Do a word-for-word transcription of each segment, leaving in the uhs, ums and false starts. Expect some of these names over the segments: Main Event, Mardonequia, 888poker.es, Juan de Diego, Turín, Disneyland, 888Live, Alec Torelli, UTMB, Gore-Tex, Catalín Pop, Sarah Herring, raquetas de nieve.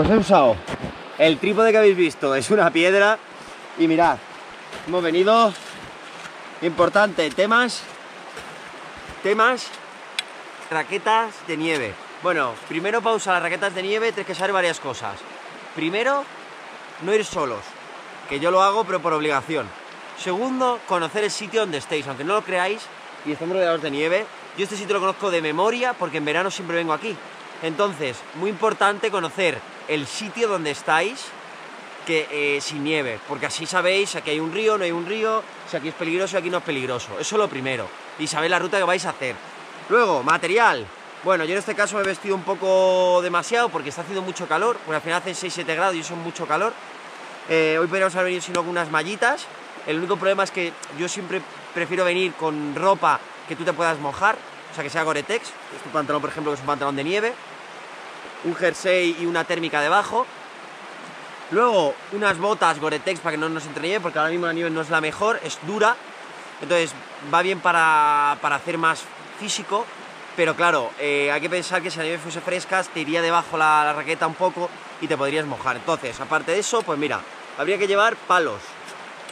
pues he usado el trípode que habéis visto, es una piedra, y mirad, hemos venido, importante, temas, temas, raquetas de nieve. Bueno, primero para usar las raquetas de nieve tienes que saber varias cosas. Primero, no ir solos, que yo lo hago pero por obligación. Segundo, conocer el sitio donde estéis, aunque no lo creáis, y estamos rodeados de nieve. Yo este sitio lo conozco de memoria porque en verano siempre vengo aquí. Entonces, muy importante conocer el sitio donde estáis, que eh, sin nieve, porque así sabéis si aquí hay un río, no hay un río, si aquí es peligroso, aquí no es peligroso. Eso es lo primero. Y sabéis la ruta que vais a hacer. Luego, material. Bueno, yo en este caso me he vestido un poco demasiado porque está haciendo mucho calor, porque al final hacen seis siete grados y eso es mucho calor. Eh, hoy podríamos haber venido sin algunas mallitas. El único problema es que yo siempre prefiero venir con ropa que tú te puedas mojar, o sea, que sea Gore-Tex. Este pantalón, por ejemplo, que es un pantalón de nieve, un jersey y una térmica debajo. Luego, unas botas Gore-Tex para que no nos entre nieve, porque ahora mismo la nieve no es la mejor, es dura. Entonces, va bien para, para hacer más físico. Pero claro, eh, hay que pensar que si la nieve fuese fresca, te iría debajo la, la raqueta un poco y te podrías mojar. Entonces, aparte de eso, pues mira, habría que llevar palos,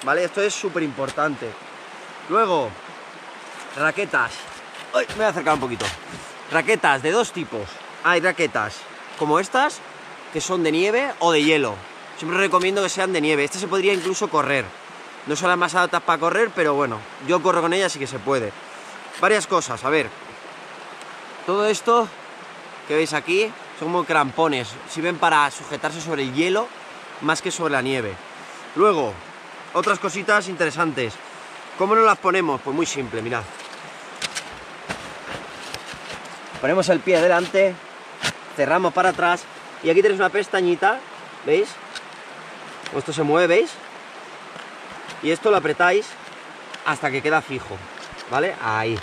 ¿vale? Esto es súper importante. Luego, raquetas. Uy, me voy a acercar un poquito. Raquetas de dos tipos. Hay raquetas como estas, que son de nieve o de hielo. Siempre recomiendo que sean de nieve. Este se podría incluso correr. No son las más adaptadas para correr, pero bueno, yo corro con ellas y que se puede. Varias cosas, a ver. Todo esto que veis aquí son como crampones, sirven para sujetarse sobre el hielo más que sobre la nieve. Luego, otras cositas interesantes. ¿Cómo nos las ponemos? Pues muy simple, mirad. Ponemos el pie delante, cerramos para atrás y aquí tenéis una pestañita, ¿veis? Esto se mueve, ¿veis? Y esto lo apretáis hasta que queda fijo, ¿vale? Ahí.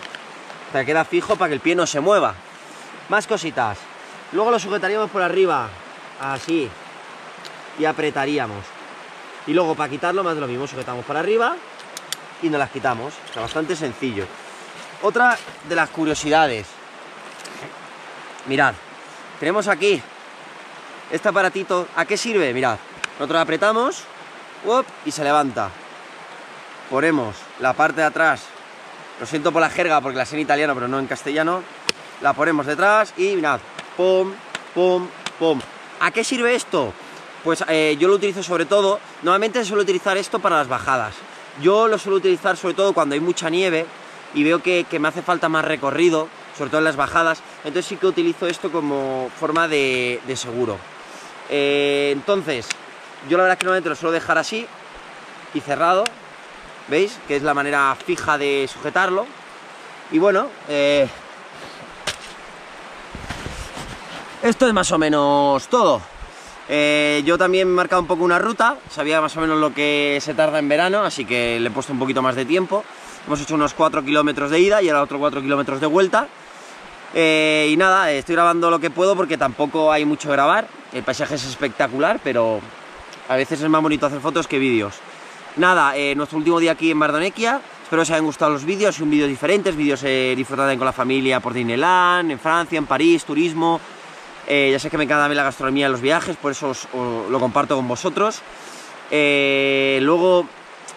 Que queda fijo para que el pie no se mueva. Más cositas. Luego lo sujetaríamos por arriba, así, y apretaríamos. Y luego para quitarlo más de lo mismo, sujetamos para arriba y nos las quitamos. O sea, bastante sencillo. Otra de las curiosidades. Mirad, tenemos aquí este aparatito. ¿A qué sirve? Mirad, nosotros apretamos y se levanta. Ponemos la parte de atrás. Lo siento por la jerga, porque la sé en italiano, pero no en castellano. La ponemos detrás y mirad, pum, pum, pum. ¿A qué sirve esto? Pues eh, yo lo utilizo sobre todo, normalmente suelo utilizar esto para las bajadas. Yo lo suelo utilizar sobre todo cuando hay mucha nieve y veo que, que me hace falta más recorrido, sobre todo en las bajadas. Entonces sí que utilizo esto como forma de, de seguro. Eh, entonces, yo la verdad es que normalmente lo suelo dejar así y cerrado. ¿Veis? Que es la manera fija de sujetarlo. Y bueno, eh... esto es más o menos todo. eh, Yo también he marcado un poco una ruta. Sabía más o menos lo que se tarda en verano, así que le he puesto un poquito más de tiempo. Hemos hecho unos cuatro kilómetros de ida y ahora otros cuatro kilómetros de vuelta. eh, Y nada, estoy grabando lo que puedo porque tampoco hay mucho que grabar. El paisaje es espectacular, pero a veces es más bonito hacer fotos que vídeos. Nada, eh, nuestro último día aquí en Mardonequia. Espero que os hayan gustado los vídeos, son vídeos diferentes, vídeos eh, disfrutando con la familia por Disneyland, en Francia, en París, turismo. eh, Ya sé que me encanta la gastronomía en los viajes, por eso os, os, lo comparto con vosotros. eh, Luego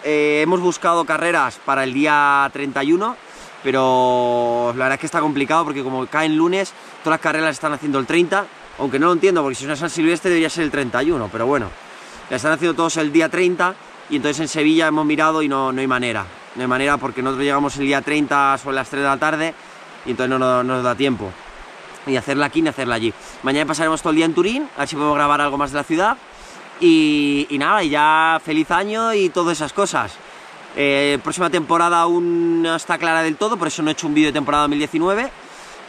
eh, hemos buscado carreras para el día treinta y uno, pero la verdad es que está complicado porque como caen lunes, todas las carreras están haciendo el treinta. Aunque no lo entiendo, porque si es una San Silvestre debería ser el treinta y uno, pero bueno, la están haciendo todos el día treinta. Y entonces en Sevilla hemos mirado y no, no hay manera, no hay manera porque nosotros llegamos el día treinta sobre las tres de la tarde y entonces no, no, no nos da tiempo ni hacerla aquí ni hacerla allí. Mañana pasaremos todo el día en Turín, a ver si podemos grabar algo más de la ciudad y, y nada, y ya feliz año y todas esas cosas. Eh, próxima temporada aún no está clara del todo, por eso no he hecho un vídeo de temporada dos mil diecinueve.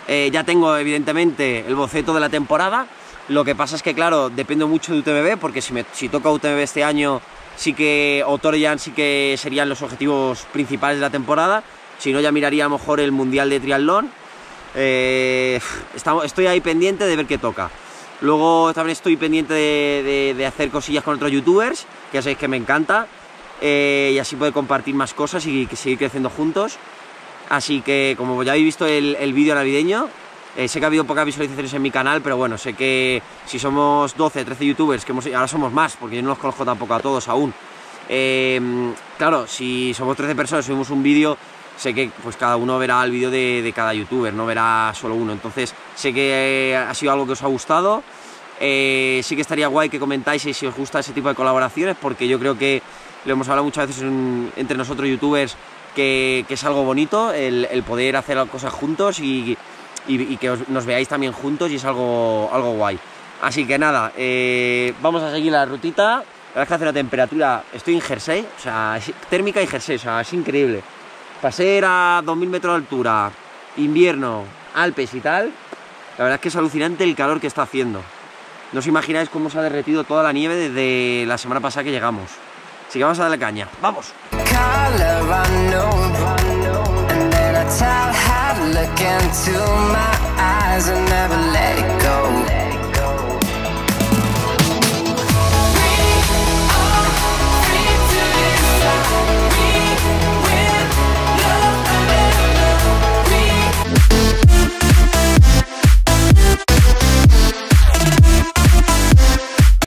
Eh, ya tengo evidentemente el boceto de la temporada, lo que pasa es que claro, dependo mucho de U T M B porque si, me, si toca U T M B este año... Sí que Otorian sí que serían los objetivos principales de la temporada. Si no, ya miraría a lo mejor el Mundial de Triatlón. Eh, estamos, estoy ahí pendiente de ver qué toca. Luego también estoy pendiente de, de, de hacer cosillas con otros youtubers, que ya sabéis que me encanta. Eh, y así poder compartir más cosas y, y seguir creciendo juntos. Así que, como ya habéis visto el, el vídeo navideño, Eh, sé que ha habido pocas visualizaciones en mi canal, pero bueno, sé que si somos doce, trece youtubers, que hemos, ahora somos más, porque yo no los conozco tampoco a todos aún. Eh, claro, si somos trece personas, subimos un vídeo, sé que pues cada uno verá el vídeo de, de cada youtuber, no verá solo uno. Entonces sé que ha sido algo que os ha gustado. Eh, sí que estaría guay que comentáis si os gusta ese tipo de colaboraciones, porque yo creo que lo hemos hablado muchas veces en, entre nosotros youtubers, que, que es algo bonito el, el poder hacer cosas juntos y, y, y que os, nos veáis también juntos, y es algo, algo guay. Así que nada, eh, vamos a seguir la rutita. La verdad es que hace una temperatura, estoy en jersey, o sea, térmica y jersey, o sea, es increíble. Pasé a dos mil metros de altura, invierno, Alpes y tal, la verdad es que es alucinante el calor que está haciendo. No os imagináis cómo se ha derretido toda la nieve desde la semana pasada que llegamos. Así que vamos a darle caña. ¡Vamos!